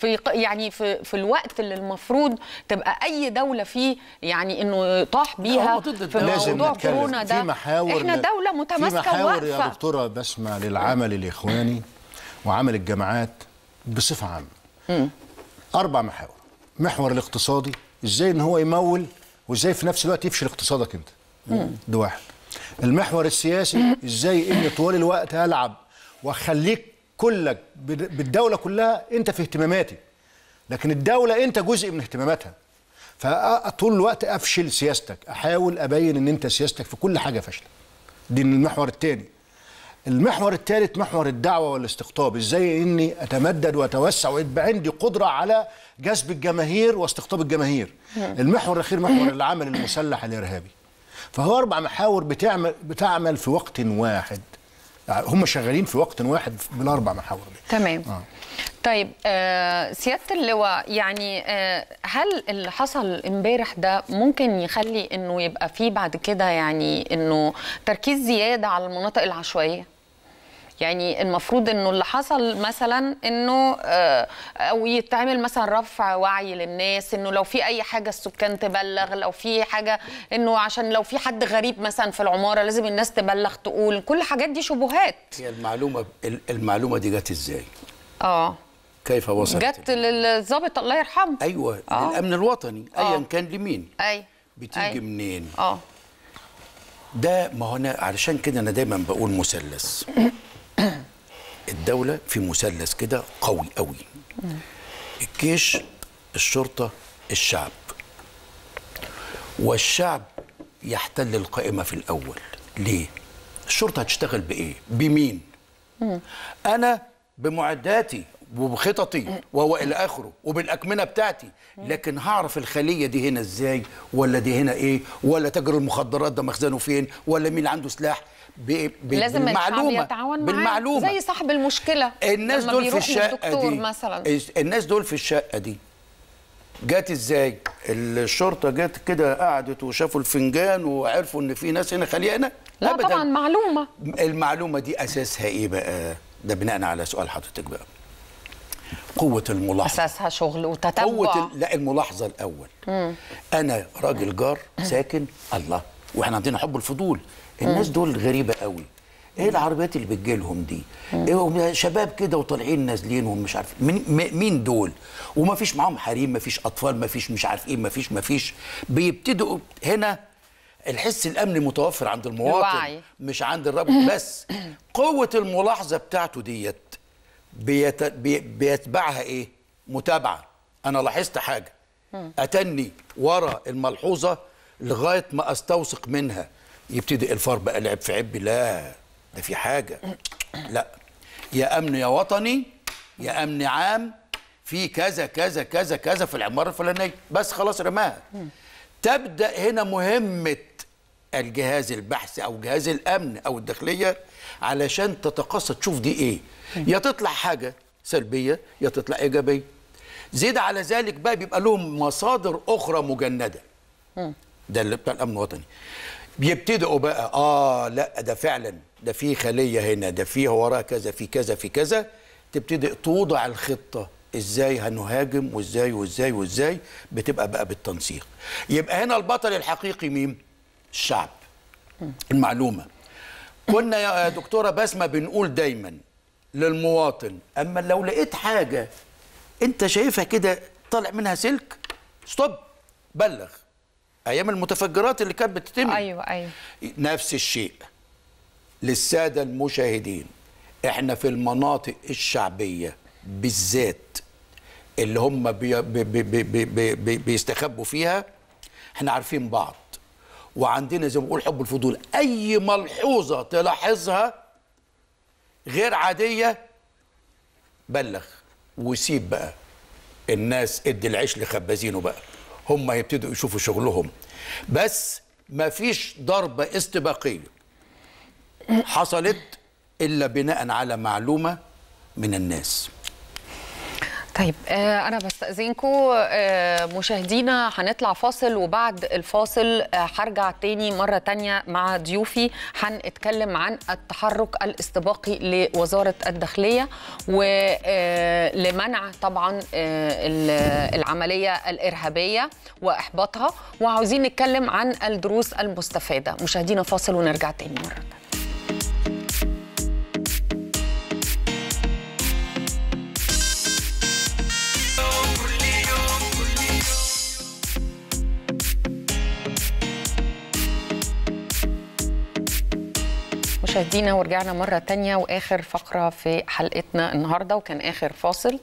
في يعني في في الوقت اللي المفروض تبقى اي دوله فيه، يعني انه طاح بيها في موضوع كورونا ده، احنا دوله متماسكه وواقفه. في محاور يا دكتوره بسمه للعمل الاخواني وعمل الجماعات بصفه عامه، اربع محاور. محور الاقتصادي، ازاي ان هو يمول وازاي في نفس الوقت يفشل اقتصادك انت، ده واحد. المحور السياسي، ازاي اني طوال الوقت العب واخليك كلك بالدولة كلها أنت في اهتماماتي، لكن الدولة أنت جزء من اهتماماتها، فطول الوقت أفشل سياستك، أحاول أبين أن أنت سياستك في كل حاجة فاشلة، دي المحور الثاني. المحور الثالث محور الدعوة والاستقطاب، ازاي اني اتمدد واتوسع ويبقى عندي قدرة على جذب الجماهير واستقطاب الجماهير. المحور الاخير محور العمل المسلح الارهابي. فهو اربع محاور بتعمل بتعمل في وقت واحد، هم شغالين في وقت واحد بالاربع محاور دي. تمام. آه. طيب آه سيادة اللواء، يعني آه هل اللي حصل امبارح ده ممكن يخلي انه يبقى فيه بعد كده يعني انه تركيز زيادة على المناطق العشوائية؟ يعني المفروض انه اللي حصل مثلا انه آه او يتعمل مثلا رفع وعي للناس انه لو في اي حاجه السكان تبلغ، لو في حاجه انه عشان لو في حد غريب مثلا في العماره لازم الناس تبلغ، تقول كل الحاجات دي شبهات. هي المعلومه المعلومه دي جت ازاي؟ اه كيف وصلت؟ جت للضابط الله يرحمه. ايوه آه. للامن الوطني ايا كان لمين. اي بتيجي أي. منين؟ اه ده ما هو انا علشان كده انا دايما بقول مثلث. الدولة في مثلث كده قوي قوي، الجيش الشرطة الشعب، والشعب يحتل القائمة في الأول. ليه؟ الشرطة هتشتغل بإيه؟ بمين؟ أنا بمعداتي وبخططي وهو إلى آخره وبالأكمنة بتاعتي، لكن هعرف الخلية دي هنا إزاي، ولا دي هنا إيه، ولا تاجر المخدرات ده مخزنه فين، ولا مين عنده سلاح. لازم بالمعلومه بالمعلومه زي صاحب المشكله. الناس دول في الشقه دي مثلا، الناس دول في الشقه دي جت ازاي؟ الشرطه جت كده قعدت وشافوا الفنجان وعرفوا ان في ناس هنا خليه هنا. لا أبداً. طبعا معلومه. المعلومه دي اساسها ايه بقى؟ ده بناء على سؤال حضرتك بقى. قوه الملاحظه اساسها شغل وتتبع. قوه لا الملاحظه الاول. مم. انا راجل جار ساكن الله، واحنا عندنا حب الفضول. الناس دول غريبه قوي، ايه العربيات اللي بتجيلهم دي؟ إيه شباب كده وطالعين نازلين ومش عارف مين, مين دول، وما فيش معاهم حريم، ما فيش اطفال، ما فيش مش عارف ايه، ما فيش ما فيش بيبتدوا هنا الحس الامني متوفر عند المواطن الوعي. مش عند الرابط بس. قوه الملاحظه بتاعته ديت بيت بيتبعها ايه؟ متابعه. انا لاحظت حاجه اتني ورا الملحوظه لغايه ما استوثق منها. يبتدي الفار بقى لعب في عبي، لا ده في حاجه، لا يا امن يا وطني يا امن عام في كذا كذا كذا كذا في العماره الفلانيه، بس خلاص رماها. تبدا هنا مهمه الجهاز البحثي او جهاز الامن او الداخليه علشان تتقصى تشوف دي ايه، يا تطلع حاجه سلبيه يا تطلع ايجابيه. زيد على ذلك بقى بيبقى لهم مصادر اخرى مجنده، ده اللي بتاع الامن الوطني. بيبتدئوا بقى اه لا ده فعلا ده في خليه هنا، ده في وراها كذا في كذا في كذا. تبتدئ توضع الخطه ازاي هنهاجم وازاي وازاي وازاي، بتبقى بقى بالتنسيق. يبقى هنا البطل الحقيقي مين؟ الشعب. المعلومه كنا يا دكتوره بسمه بنقول دايما للمواطن، اما لو لقيت حاجه انت شايفها كده طالع منها سلك ستوب بلغ. ايام المتفجرات اللي كانت بتتم. ايوه ايوه نفس الشيء للساده المشاهدين. احنا في المناطق الشعبيه بالذات اللي هم بي بي بي بي بي بيستخبوا فيها، احنا عارفين بعض وعندنا زي ما بقول حب الفضول. اي ملحوظه تلاحظها غير عاديه بلغ، وسيب بقى الناس ادي العيش لخبازينه بقى، هم يبتدوا يشوفوا شغلهم. بس ما فيش ضربة استباقية حصلت إلا بناء على معلومة من الناس. طيب أنا بستأذنكم مشاهدينا، هنطلع فاصل وبعد الفاصل هرجع تاني مرة تانية مع ضيوفي. هنتكلم عن التحرك الاستباقي لوزارة الداخلية ولمنع طبعا العملية الإرهابية وإحباطها، وعاوزين نتكلم عن الدروس المستفادة. مشاهدينا فاصل ونرجع تاني مرة تانية. مشاهدينا ورجعنا مرة تانية وآخر فقرة في حلقتنا النهاردة، وكان آخر فاصل.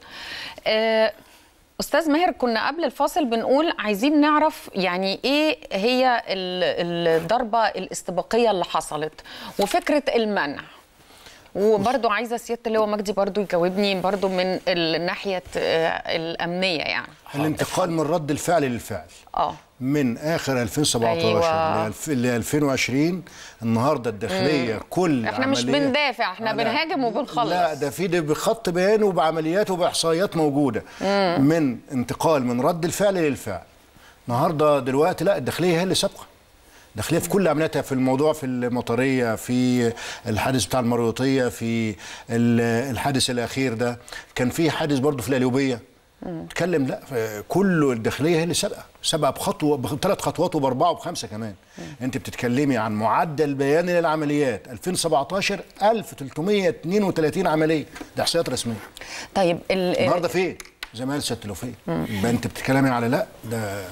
أستاذ ماهر، كنا قبل الفاصل بنقول عايزين نعرف يعني إيه هي الضربة الاستباقية اللي حصلت وفكرة المنع. وبرضو عايزه سياده اللي هو مجدي برضو يجاوبني برضو من الناحيه الامنيه يعني. الانتقال من رد الفعل للفعل. اه. من اخر ألفين وسبعتاشر ل ألفين وعشرين النهارده الداخليه مم. كل احنا مش بندافع، احنا بنهاجم وبنخلص. لا ده في ده بخط بيان وبعمليات وباحصائيات موجوده. مم. من انتقال من رد الفعل للفعل. النهارده دلوقتي لا، الداخليه هي اللي سابقه. داخليه في كل عملياتها، في الموضوع، في المطريه، في الحادث بتاع المريوطيه، في الحادث الاخير ده، كان في حادث برضه في القليوبيه. اتكلم لا كله الداخليه هي اللي سابقه، سابقه بخطوه بثلاث خطوات وباربعه وبخمسه كمان. مم. انت بتتكلمي عن معدل بياني للعمليات ألفين وسبعتاشر ألف وتلتمية اتنين وتلاتين عمليه، ده احصائيات رسميه. طيب النهارده فين؟ زي ما قال سياده الوفيه، يبقى انت بتتكلمي على لا ده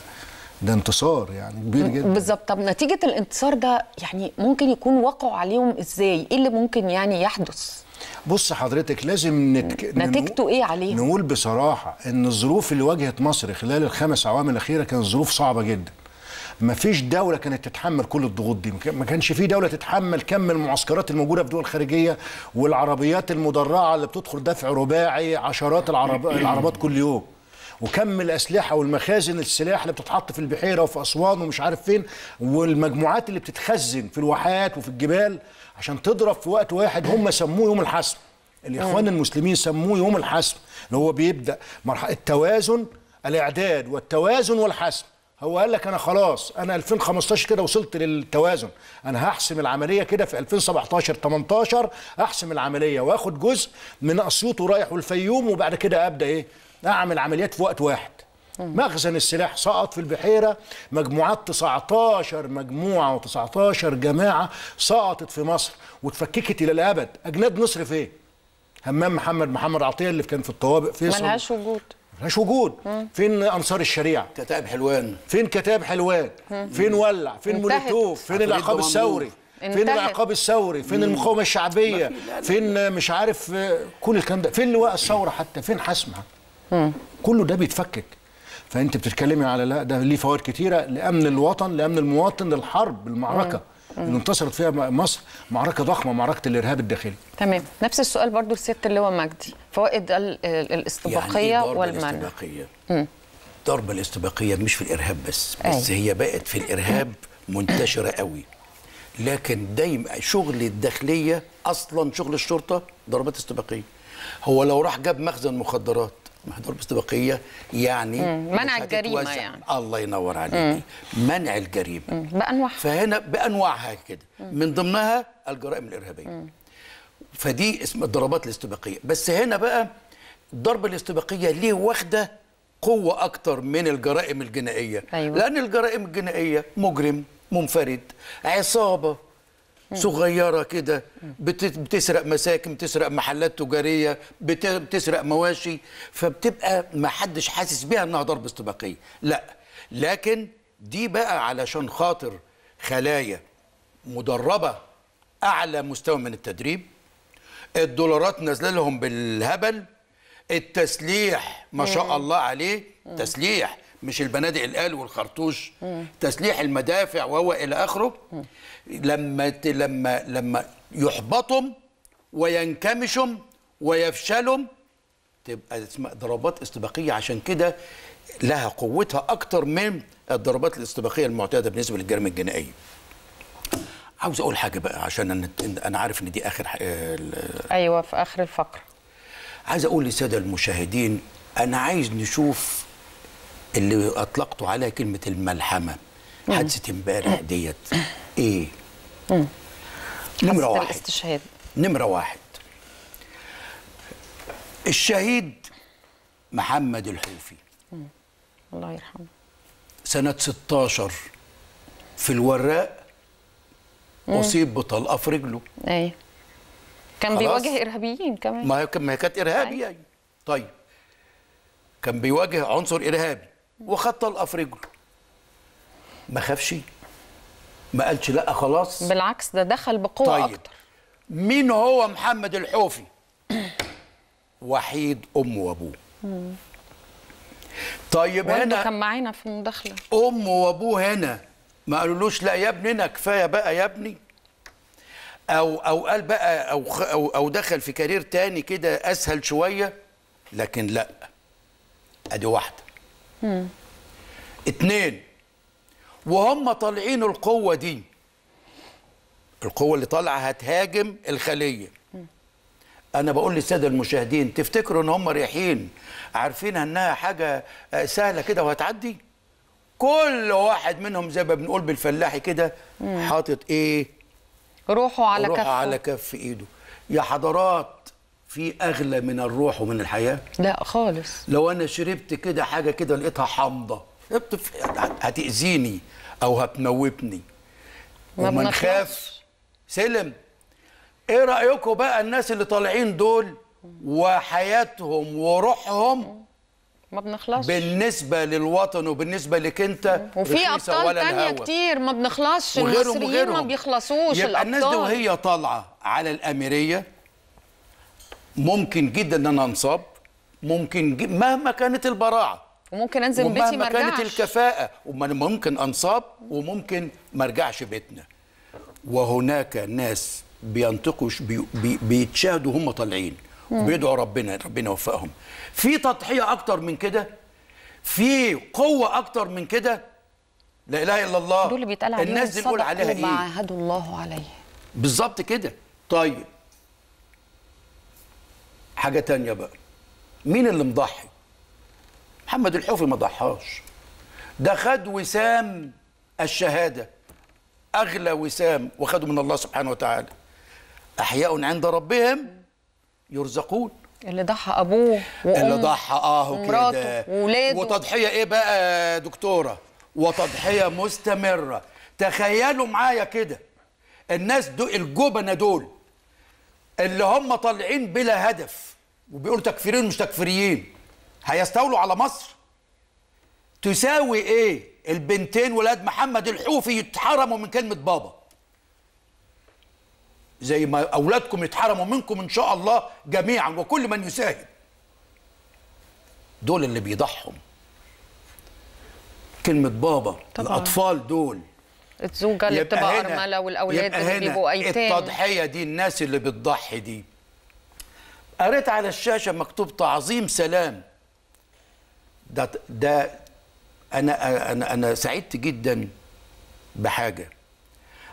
ده انتصار يعني كبير جدا. بالظبط. طب نتيجه الانتصار ده يعني ممكن يكون وقعوا عليهم ازاي؟ ايه اللي ممكن يعني يحدث؟ بص حضرتك لازم نتك... نتيجته ايه عليهم؟ نقول بصراحه ان الظروف اللي واجهت مصر خلال الخمس اعوام الاخيره كانت ظروف صعبه جدا. ما فيش دوله كانت تتحمل كل الضغوط دي، ما كانش في دوله تتحمل كم المعسكرات الموجوده في دول خارجيه والعربيات المدرعه اللي بتدخل دفع رباعي عشرات العرب... العربات كل يوم. وكم الاسلحه والمخازن السلاح اللي بتتحط في البحيره وفي اسوان ومش عارف فين، والمجموعات اللي بتتخزن في الواحات وفي الجبال عشان تضرب في وقت واحد. هم سموه يوم الحسم، الاخوان المسلمين سموه يوم الحسم، اللي هو بيبدا مرحله التوازن، الاعداد والتوازن والحسم. هو قال لك انا خلاص انا ألفين وخمستاشر كده وصلت للتوازن، انا هحسم العمليه كده في ألفين وسبعتاشر تمنتاشر هحسم العمليه واخد جزء من اسيوط ورايح والفيوم، وبعد كده ابدا ايه اعمل عمليات في وقت واحد. مخزن السلاح سقط في البحيره، مجموعات تسعتاشر مجموعه وتسعتاشر جماعه سقطت في مصر واتفككت الى الابد. اجناد مصر فين؟ همام محمد محمد عطيه اللي كان في الطوابق فيصل ملهاش وجود، ملهاش وجود. فين انصار الشريعه؟ كتائب حلوان. فين كتائب حلوان؟ فين ولع؟ فين مولوتوف؟ فين العقاب الثوري؟ فين العقاب الثوري؟ فين المقاومه الشعبيه؟ فين مش عارف كل الكلام ده؟ فين لواء الثوره حتى؟ فين حسمها؟ كله ده بيتفكك. فانت بتتكلمي على لا ده ليه فوائد كتيره لامن الوطن، لامن المواطن، للحرب، المعركه اللي انتصرت فيها مصر، معركه ضخمه، معركه الارهاب الداخلي. تمام. نفس السؤال برضو لسياده اللواء مجدي، فوائد الاستباقيه يعني والمنع. الضربه الاستباقيه مش في الارهاب بس، بس أي. هي بقت في الارهاب منتشره قوي، لكن دايما شغل الداخليه اصلا شغل الشرطه ضربات استباقيه. هو لو راح جاب مخزن مخدرات ضربة استباقية يعني مم. منع الجريمة يعني. الله ينور عليكي. منع الجريمة مم. بأنواعها. فهنا بأنواعها كده من ضمنها الجرائم الإرهابية. مم. فدي اسم الضربات الاستباقية. بس هنا بقى الضربة الاستباقية ليه واخدة قوة أكتر من الجرائم الجنائية؟ أيوة. لأن الجرائم الجنائية مجرم منفرد، عصابة صغيرة كده بتسرق مساكن، بتسرق محلات تجارية، بتسرق مواشي، فبتبقى ما حدش حاسس بيها انها ضربة استباقية. لا، لكن دي بقى علشان خاطر خلايا مدربة اعلى مستوى من التدريب، الدولارات نازله لهم بالهبل، التسليح ما شاء الله عليه، تسليح مش البنادق الآل والخرطوش، مم. تسليح المدافع وهو إلى آخره. مم. لما لما لما يحبطهم وينكمشهم ويفشلهم تبقى اسمها ضربات استباقية، عشان كده لها قوتها أكتر من الضربات الاستباقية المعتادة بالنسبة للجرائم الجنائية. عاوز أقول حاجة بقى عشان أنا أنا عارف إن دي آخر أيوه في آخر الفقرة. عايز أقول للسادة المشاهدين أنا عايز نشوف اللي اطلقته عليها كلمه الملحمه، حادثه امبارح ديت ايه؟ مم. نمره واحد، الاستشهاد نمره واحد الشهيد محمد الحوفي. مم. الله يرحمه. سنه ستاشر في الوراق مم. اصيب بطلقه في رجله. ايوه كان بيواجه ارهابيين كمان. ما هي كانت ارهابيه. أي. طيب كان بيواجه عنصر ارهابي وخد طلقه في رجله، ما خافش، ما قالش لا خلاص، بالعكس ده دخل بقوه. طيب. اكتر. مين هو محمد الحوفي؟ وحيد امه وابوه. طيب هنا كان معانا في المداخله امه وابوه، هنا ما قالولوش لا يا ابني انا كفايه بقى يا ابني، او او قال بقى او او, أو دخل في كارير تاني كده اسهل شويه، لكن لا. ادي واحده. امم اتنين، وهم طالعين القوه دي، القوه اللي طالعه هتهاجم الخليه. انا بقول للساده المشاهدين، تفتكروا ان هم رايحين عارفين انها حاجه سهله كده وهتعدي؟ كل واحد منهم زي ما بنقول بالفلاحي كده حاطط ايه؟ روحه على كف، روحه على كف ايده. يا حضرات، في اغلى من الروح ومن الحياه؟ لا خالص. لو انا شربت كده حاجه كده لقيتها حامضه هتاذيني او هتموتني، وما نخافش. سلم. ايه رايكم بقى الناس اللي طالعين دول وحياتهم وروحهم؟ ما بنخلصش بالنسبه للوطن وبالنسبه لك انت، وفي ابطال تانية كتير ما بنخلصش، المصريين ما بيخلصوش. يبقى الابطال، الناس دي وهي طالعه على الاميريه ممكن جدا ان انا انصاب، ممكن جد... مهما كانت البراعه، وممكن انزل بيتي ما ارجعش، ومهما كانت الكفاءه، وممكن انصاب وممكن ما ارجعش بيتنا. وهناك ناس بينطقوا بي... بي... بيتشاهدوا هم طالعين وبيدعوا ربنا، ربنا يوفقهم. في تضحيه اكتر من كده؟ في قوه اكتر من كده؟ لا اله الا الله. دول اللي بيتقال عليهم الناس دي بنقول عليها ايه؟ عاهدوا الله عليه. بالظبط كده. طيب حاجه تانية بقى، مين اللي مضحي؟ محمد الحوفي ما ضحاش، ده خد وسام الشهاده، اغلى وسام، وخده من الله سبحانه وتعالى. احياء عند ربهم يرزقون. اللي ضحى ابوه وامه، اللي ضحى اه ومراته وولاده. وتضحيه ايه بقى دكتوره؟ وتضحيه مستمره. تخيلوا معايا كده الناس دول، الجبنه دول اللي هم طالعين بلا هدف وبيقولوا تكفيرين مش تكفيريين، هيستولوا على مصر؟ تساوي ايه البنتين ولاد محمد الحوفي يتحرموا من كلمه بابا، زي ما أولادكم يتحرموا منكم إن شاء الله جميعا وكل من يساهم. دول اللي بيضحهم كلمة بابا طبعا. الأطفال دول، الزوجة اللي بتبقى أرملة، والأولاد اللي بيبقوا أيتام. التضحية دي، الناس اللي بتضحي دي. قريت على الشاشة مكتوب تعظيم سلام. ده ده أنا أنا أنا سعدت جدا بحاجة،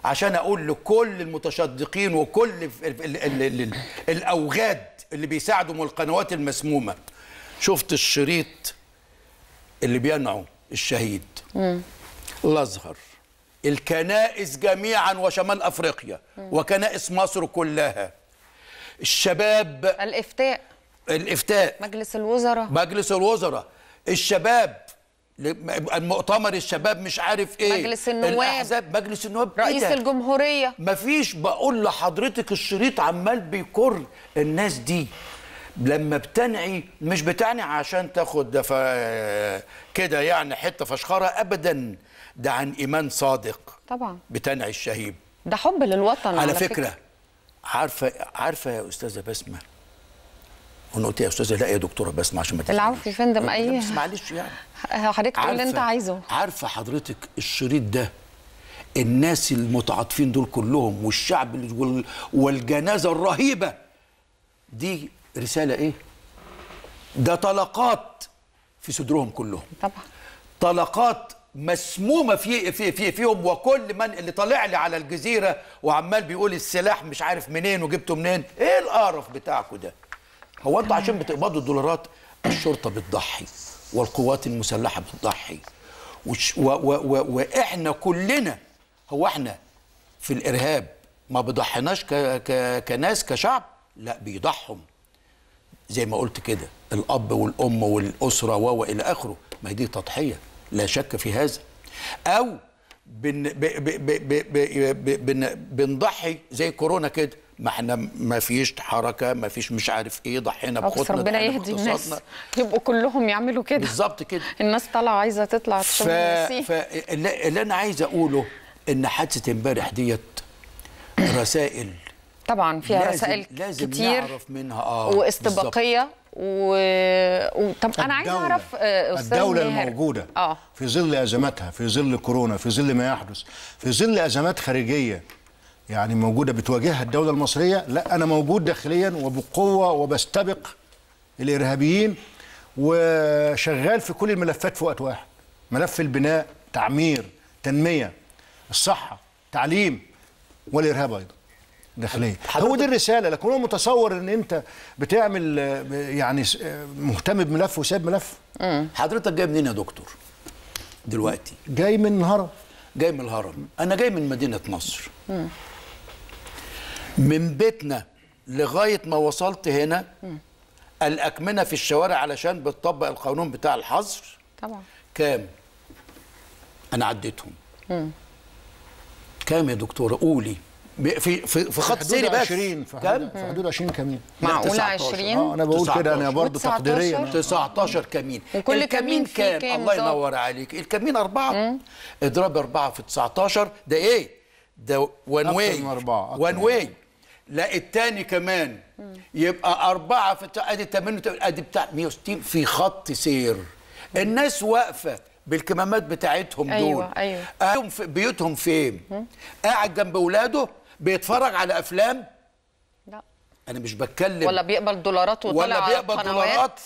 عشان اقول لكل المتشدقين وكل ال ال ال ال ال الاوغاد اللي بيساعدوا من القنوات المسمومه، شفت الشريط اللي بينعوا الشهيد، مم. الازهر، الكنائس جميعا وشمال افريقيا، مم. وكنائس مصر كلها، الشباب، الافتاء، الافتاء، مجلس الوزراء، مجلس الوزراء، الشباب، المؤتمر الشباب، مش عارف ايه، مجلس النواب، الاحزاب، مجلس النواب، رئيس إيه الجمهوريه. مفيش، بقول لحضرتك الشريط عمال بيكر. الناس دي لما بتنعي مش بتعني عشان تاخد ف... كده يعني حته فشخره ابدا، ده عن ايمان صادق طبعا، بتنعي الشهيب، ده حب للوطن. على, على فكره, فكرة. عارفه عارفه يا استاذه بسمه، وانا قلت يا استاذه لا يا دكتوره بسمه عشان ما تسمعيش. العفو يا فندم. ايه بس معلش يعني حضرتك تقول اللي انت عايزه. عارفه حضرتك الشريط ده، الناس المتعاطفين دول كلهم والشعب والجنازه الرهيبه دي، رساله ايه؟ ده طلقات في صدرهم كلهم طبعا، طلقات مسمومه في في في فيهم. وكل من اللي طالع لي على الجزيره وعمال بيقول السلاح مش عارف منين وجبته منين، ايه القرف بتاعكم ده؟ هو انتوا عشان بتقبضوا الدولارات؟ الشرطه بتضحي، والقوات المسلحه بتضحي، واحنا كلنا. هو احنا في الارهاب ما بيضحناش كناس كشعب؟ لا بيضحهم، زي ما قلت كده، الاب والام والاسره والى اخره. ما هي دي تضحيه لا شك في هذا. او بن بن بنضحي زي كورونا كده، ما احنا ما فيش حركه، ما فيش مش عارف ايه، ضحينا بخطنا، ربنا يهدي الناس يبقوا كلهم يعملوا كده. بالظبط كده، الناس طالعه عايزه تطلع تشوف الناس. فاللي انا عايز اقوله ان حادثه امبارح ديت رسائل طبعا، فيها لازم رسائل لازم كتير نعرف منها، اه واستباقيه و... و... طب الدولة. انا عايز اعرف استاذ الدوله ماهر. الموجوده آه. في ظل ازماتها، في ظل كورونا، في ظل ما يحدث، في ظل ازمات خارجيه، يعني موجودة بتواجهها الدولة المصرية. لا أنا موجود داخليا وبقوة وبستبق الإرهابيين وشغال في كل الملفات في وقت واحد. ملف البناء، تعمير، تنمية، الصحة، تعليم، والإرهاب أيضا داخليا. هو دي الرسالة. لكن هو متصور إن أنت بتعمل يعني مهتم بملف وسايب ملف. حضرتك جاي منين يا دكتور؟ دلوقتي جاي من الهرم. جاي من الهرم، أنا جاي من مدينة نصر. م. من بيتنا لغاية ما وصلت هنا م. الأكمنة في الشوارع علشان بتطبق القانون بتاع الحظر طبعا كام؟ أنا عديتهم. م. كام يا دكتورة؟ قولي في في خط سيري بس. عشرين في كام؟ في حدود عشرين كمين. معقولة عشرين؟ اه أنا بقول كده، أنا برضه تقديريا تسعتاشر كمين. كل كمين كام؟ كام؟ الله ينور عليك. الكمين أربعة، اضرب أربعة في تسعتاشر ده إيه؟ ده وان واي. وان واي. لا التاني كمان مم. يبقى أربعة في أدي تمانية، أدي بتاع مية وستين في خط سير. الناس واقفة بالكمامات بتاعتهم دول. أيوه أيوه. قاعدهم في بيوتهم فين؟ قاعد جنب أولاده بيتفرج على افلام؟ لا انا مش بتكلم، ولا بيقبل دولارات وطالع على القنوات، ولا بيقبل دولارات.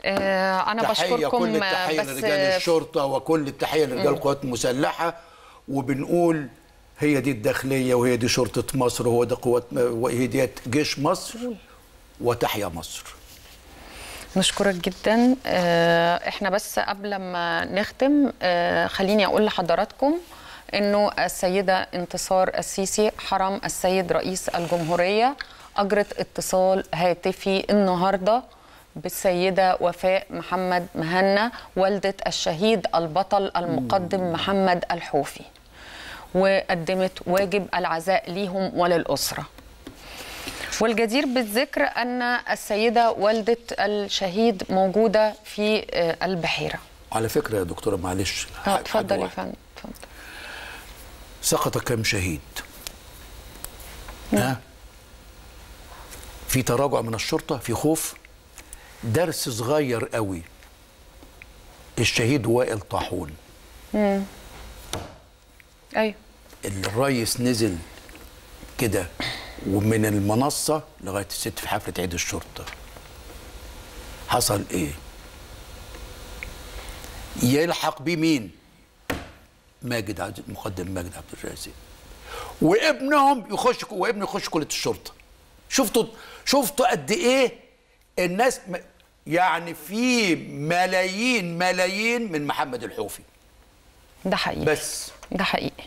آه انا بشكركم، كل التحيه لرجال الشرطه وكل التحيه لرجال القوات المسلحه، وبنقول هي دي الداخليه وهي دي شرطه مصر وهو ده قوات وهي دي جيش مصر، وتحيا مصر. نشكرك جدا. آه احنا بس قبل ما نختم آه خليني اقول لحضراتكم إنه السيدة انتصار السيسي حرم السيد رئيس الجمهورية أجرت اتصال هاتفي النهاردة بالسيدة وفاء محمد مهنا والدة الشهيد البطل المقدم محمد الحوفي، وقدمت واجب العزاء ليهم وللأسرة. والجدير بالذكر أن السيدة والدة الشهيد موجودة في البحيرة. على فكرة يا دكتورة معلش، اتفضل يا فندم. سقط كم شهيد؟ ها؟ في تراجع من الشرطة، في خوف. درس صغير قوي، الشهيد وائل طحون. امم ايوه، الريس نزل كده ومن المنصة لغاية الست في حفلة عيد الشرطة. حصل ايه؟ يلحق بيه مين؟ ماجد عزيز، مقدم ماجد عبد الروف، وابنهم يخش وابنه يخش كليه الشرطه. شفتوا شفتوا قد ايه الناس، يعني في ملايين ملايين من محمد الحوفي. ده حقيقي، بس ده حقيقي،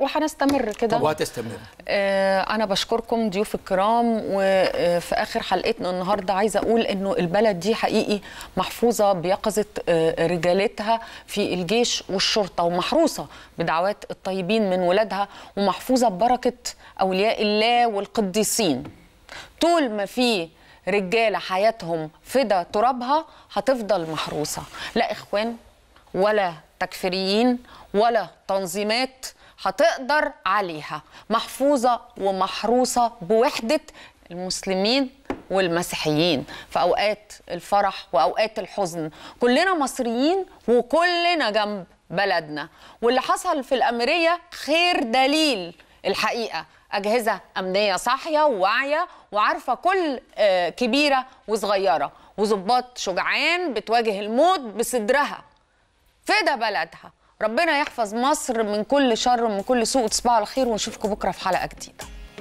وهنستمر كده وهتستمر. آه انا بشكركم ضيوف الكرام، وفي اخر حلقتنا النهارده عايزه اقول انه البلد دي حقيقي محفوظه بيقظه آه رجالتها في الجيش والشرطه، ومحروسه بدعوات الطيبين من ولادها، ومحفوظه ببركه اولياء الله والقديسين. طول ما في رجاله حياتهم فدا ترابها هتفضل محروسه، لا اخوان ولا تكفيريين ولا تنظيمات هتقدر عليها. محفوظة ومحروسة بوحدة المسلمين والمسيحيين في أوقات الفرح وأوقات الحزن. كلنا مصريين وكلنا جنب بلدنا، واللي حصل في الأميرية خير دليل الحقيقة. أجهزة أمنية صاحية وواعية وعارفة كل كبيرة وصغيرة، وظباط شجعان بتواجه الموت بصدرها فدا بلدها. ربنا يحفظ مصر من كل شر ومن كل سوء. تصبحوا على خير، ونشوفكم بكرة في حلقة جديدة.